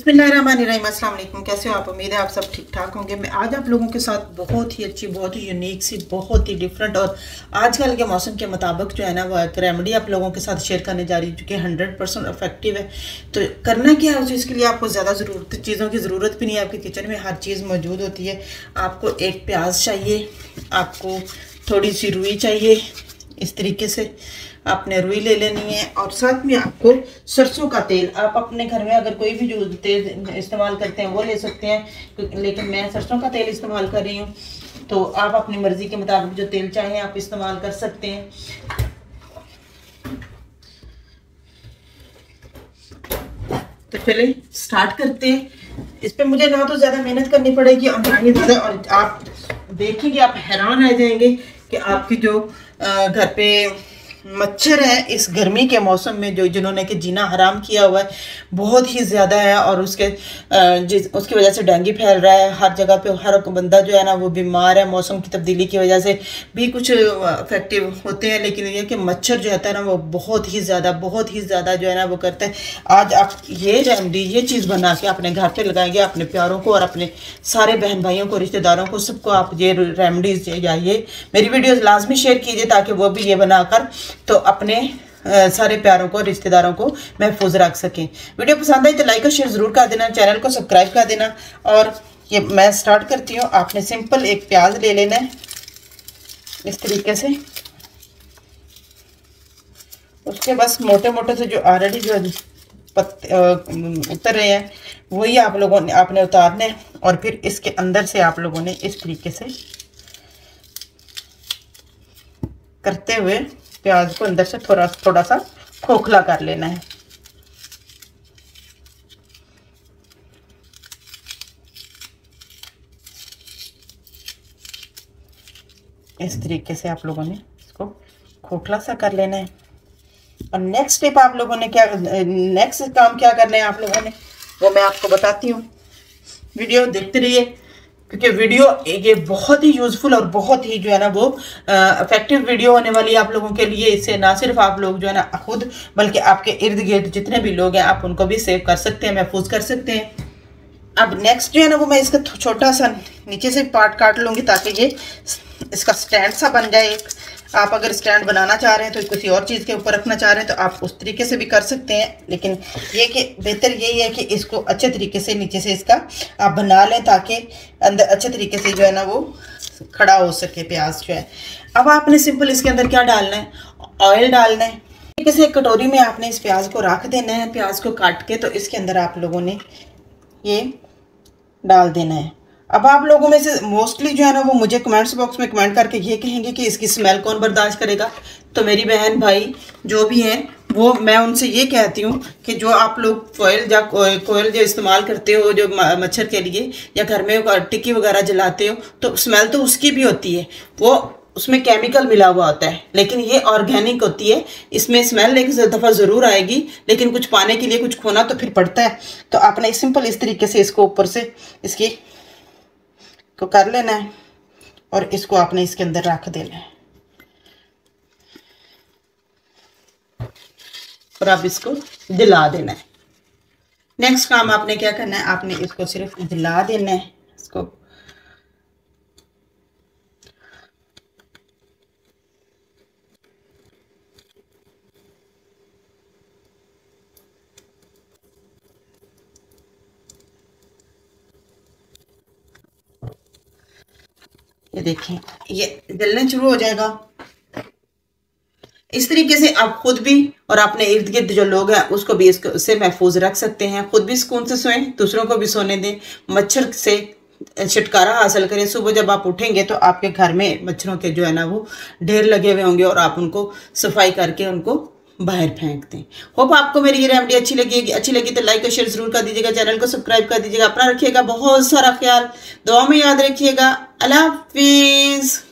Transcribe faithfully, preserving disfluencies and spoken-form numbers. बिस्मिल्लाहिर्रहमानिर्रहीम, अस्सलाम वालेकुम। कैसे हो आप? उम्मीद है आप सब ठीक ठाक होंगे। मैं आज आप लोगों के साथ बहुत ही अच्छी, बहुत ही यूनिक सी, बहुत ही डिफरेंट और आजकल के मौसम के मुताबिक जो है ना वो एक रेमेडी आप लोगों के साथ शेयर करने जा रही हूँ जो कि हंड्रेड परसेंट इफेक्टिव है। तो करना क्या है, इसके लिए आपको ज़्यादा ज़रूरत चीज़ों की ज़रूरत भी नहीं है। आपके किचन में हर चीज़ मौजूद होती है। आपको एक प्याज चाहिए, आपको थोड़ी सी रुई चाहिए, इस तरीके से आपने रुई ले लेनी है और साथ में आपको सरसों का तेल, आप अपने घर में अगर कोई भी जो तेल इस्तेमाल करते हैं वो ले सकते हैं, लेकिन मैं सरसों का तेल इस्तेमाल कर रही हूँ। तो आप अपनी मर्ज़ी के मुताबिक जो तेल चाहें आप इस्तेमाल कर सकते हैं। तो चलिए स्टार्ट करते हैं। इस पर मुझे ना तो ज़्यादा मेहनत करनी पड़ेगी और ना ही ज़्यादा, और आप देखेंगे आप हैरान रह जाएंगे कि आपकी जो घर पे मच्छर है इस गर्मी के मौसम में, जो जिन्होंने कि जीना हराम किया हुआ है, बहुत ही ज़्यादा है और उसके जिस उसकी वजह से डेंगू फैल रहा है हर जगह पे। हर बंदा जो है ना वो बीमार है। मौसम की तब्दीली की वजह से भी कुछ इफेक्टिव होते हैं, लेकिन ये कि मच्छर जो होता है ना वो बहुत ही ज़्यादा बहुत ही ज़्यादा जो है ना वो करते हैं। आज आप ये रेमडी, ये चीज़ बना के अपने घर पर लगाएंगे, अपने प्यारों को और अपने सारे बहन भाइयों को, रिश्तेदारों को, सबको आप ये रेमडीज़ या ये मेरी वीडियोज़ लाजमी शेयर कीजिए ताकि वो भी ये बनाकर तो अपने आ, सारे प्यारों को, रिश्तेदारों को महफूज रख सकें। वीडियो पसंद आई तो लाइक और शेयर ज़रूर कर देना, चैनल को सब्सक्राइब कर देना। और ये मैं स्टार्ट करती हूँ। आपने सिंपल एक प्याज ले लेना है इस तरीके से, उसके बस मोटे मोटे से जो ऑलरेडी जो पत्ते उतर रहे हैं वही आप लोगों ने आपने उतारने हैं और फिर इसके अंदर से आप लोगों ने इस तरीके से करते हुए प्याज को अंदर से थोड़ा थोड़ा सा खोखला कर लेना है। इस तरीके से आप लोगों ने इसको खोखला सा कर लेना है। और नेक्स्ट स्टेप आप लोगों ने क्या, नेक्स्ट काम क्या करना है आप लोगों ने, वो मैं आपको बताती हूँ। वीडियो देखते रहिए क्योंकि वीडियो ये बहुत ही यूज़फुल और बहुत ही जो है ना वो इफेक्टिव वीडियो होने वाली है आप लोगों के लिए। इससे ना सिर्फ आप लोग जो है ना खुद बल्कि आपके इर्द गिर्द जितने भी लोग हैं आप उनको भी सेव कर सकते हैं, महफूज कर सकते हैं। अब नेक्स्ट जो है ना वो मैं इसका छोटा सा नीचे से पार्ट काट लूँगी ताकि ये इसका स्टैंड सा बन जाए। आप अगर स्टैंड बनाना चाह रहे हैं तो किसी और चीज़ के ऊपर रखना चाह रहे हैं तो आप उस तरीके से भी कर सकते हैं, लेकिन ये कि बेहतर यही है कि इसको अच्छे तरीके से नीचे से इसका आप बना लें ताकि अंदर अच्छे तरीके से जो है ना वो खड़ा हो सके प्याज जो है। अब आपने सिंपल इसके अंदर क्या डालना है, ऑयल डालना है। तरीके से एक कटोरी में आपने इस प्याज को रख देना है, प्याज को काट के, तो इसके अंदर आप लोगों ने ये डाल देना है। अब आप लोगों में से मोस्टली जो है ना वो मुझे कमेंट्स बॉक्स में कमेंट करके ये कहेंगे कि इसकी स्मेल कौन बर्दाश्त करेगा। तो मेरी बहन भाई जो भी हैं वो, मैं उनसे ये कहती हूँ कि जो आप लोग कोयल या कोयल जो इस्तेमाल करते हो जो मच्छर के लिए, या घर में टिक्की वगैरह जलाते हो, तो स्मेल तो उसकी भी होती है, वो उसमें केमिकल मिला हुआ होता है, लेकिन ये ऑर्गेनिक होती है। इसमें स्मेल एक दफ़ा ज़रूर आएगी, लेकिन कुछ पाने के लिए कुछ खोना तो फिर पड़ता है। तो आपने सिंपल इस तरीके से इसको ऊपर से इसकी को कर लेना है और इसको आपने इसके अंदर रख देना है और आप इसको दिला देना है। नेक्स्ट काम आपने क्या करना है, आपने इसको सिर्फ दिला देना है इसको। ये देखें ये जलना शुरू हो जाएगा। इस तरीके से आप खुद भी और अपने इर्द गिर्द जो लोग हैं उसको भी इसको उससे महफूज रख सकते हैं। खुद भी सुकून से सोएं, दूसरों को भी सोने दें, मच्छर से छुटकारा हासिल करें। सुबह जब आप उठेंगे तो आपके घर में मच्छरों के जो है ना वो ढेर लगे हुए होंगे और आप उनको सफाई करके उनको बाहर फेंक दें। होप आपको मेरी ये रेमेडी अच्छी लगेगी। अच्छी लगी तो लाइक और शेयर ज़रूर कर दीजिएगा, चैनल को सब्सक्राइब कर दीजिएगा। अपना रखिएगा बहुत सारा ख्याल, दुआ में याद रखिएगा। अल्लाह हाफिज़।